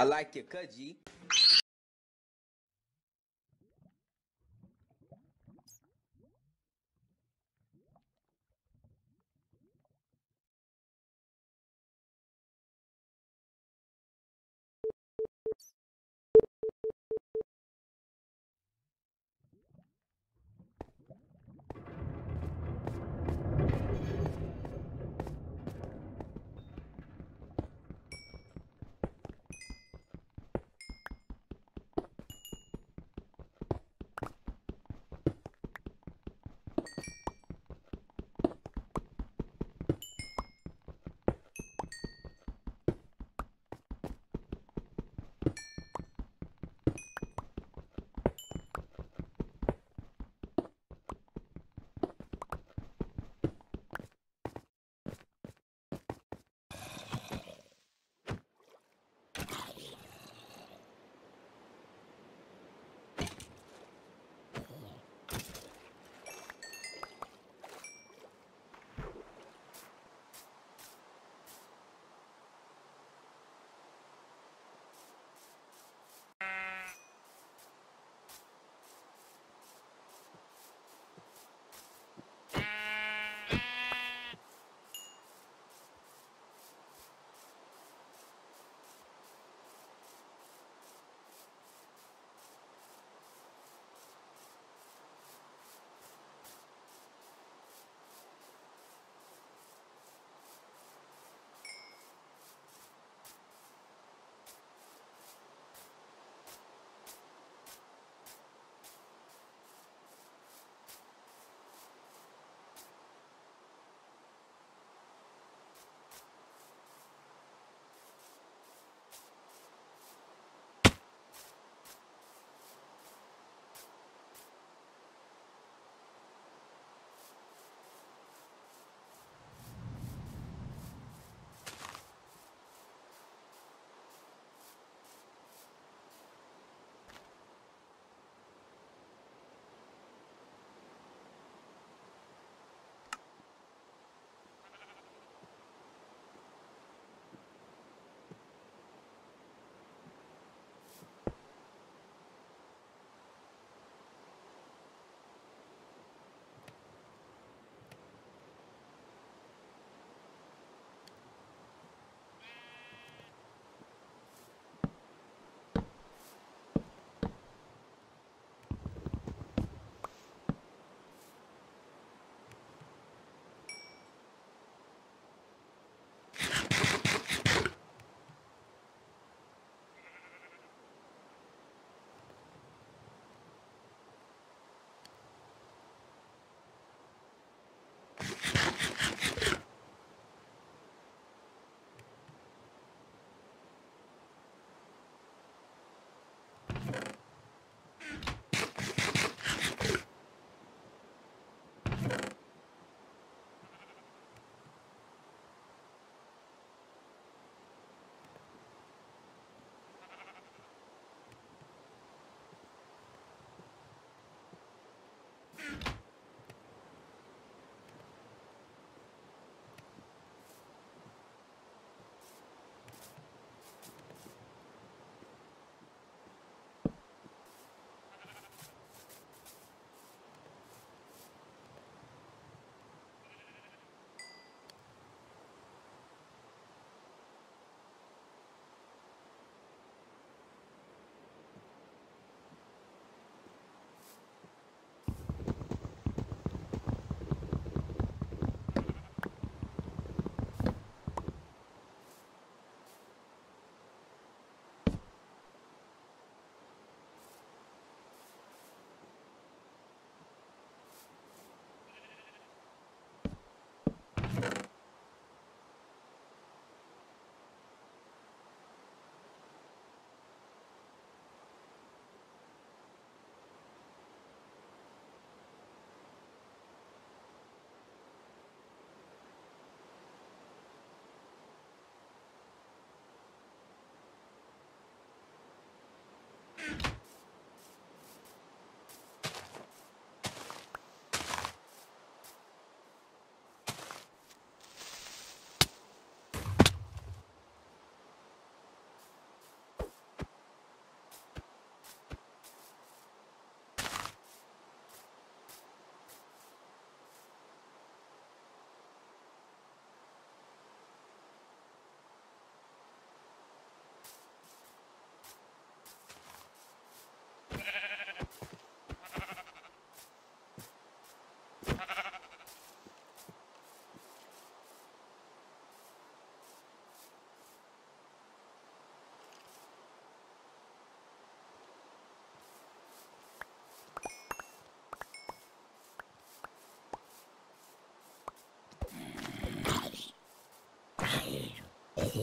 I like your cut, G.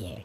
here.